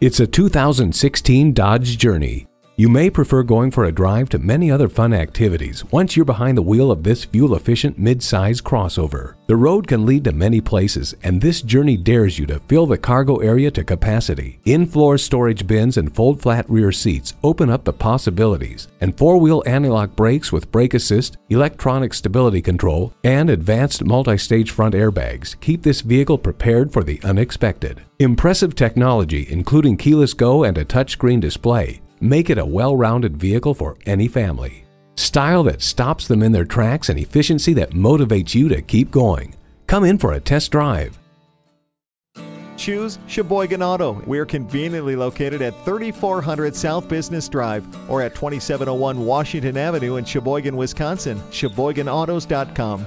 It's a 2016 Dodge Journey. You may prefer going for a drive to many other fun activities once you're behind the wheel of this fuel-efficient mid-size crossover. The road can lead to many places, and this Journey dares you to fill the cargo area to capacity. In-floor storage bins and fold-flat rear seats open up the possibilities, and four-wheel anti-lock brakes with brake assist, electronic stability control, and advanced multi-stage front airbags keep this vehicle prepared for the unexpected. Impressive technology, including keyless go and a touchscreen display, make it a well-rounded vehicle for any family. Style that stops them in their tracks and efficiency that motivates you to keep going. Come in for a test drive. Choose Sheboygan Auto. We're conveniently located at 3400 South Business Drive or at 2701 Washington Avenue in Sheboygan, Wisconsin. Sheboyganautos.com.